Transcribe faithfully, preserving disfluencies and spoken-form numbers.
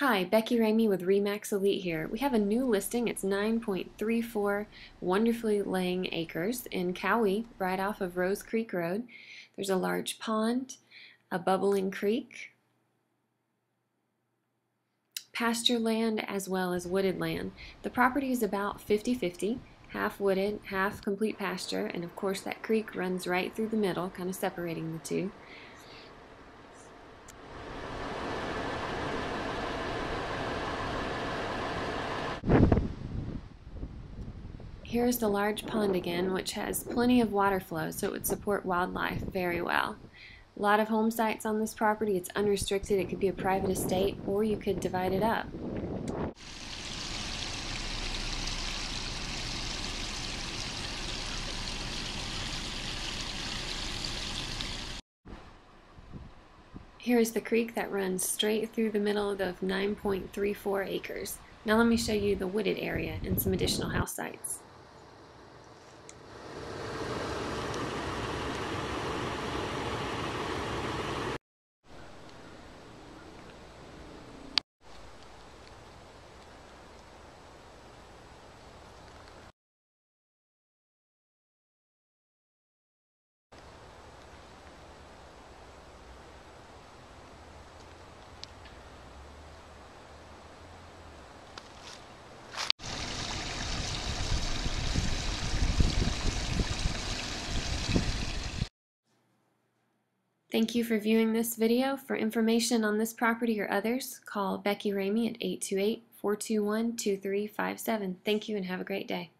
Hi, Becky Ramey with Remax Elite here. We have a new listing. It's nine point three four wonderfully laying acres in Cowie, right off of Rose Creek Road. There's a large pond, a bubbling creek, pasture land, as well as wooded land. The property is about fifty fifty, half wooded, half complete pasture, and of course that creek runs right through the middle, kind of separating the two. Here's the large pond again, which has plenty of water flow, so it would support wildlife very well. A lot of home sites on this property. It's unrestricted. It could be a private estate, or you could divide it up. Here is the creek that runs straight through the middle of the nine point three four acres. Now let me show you the wooded area and some additional house sites. Thank you for viewing this video. For information on this property or others, call Becky Ramey at eight two eight, four two one, two three five seven. Thank you and have a great day.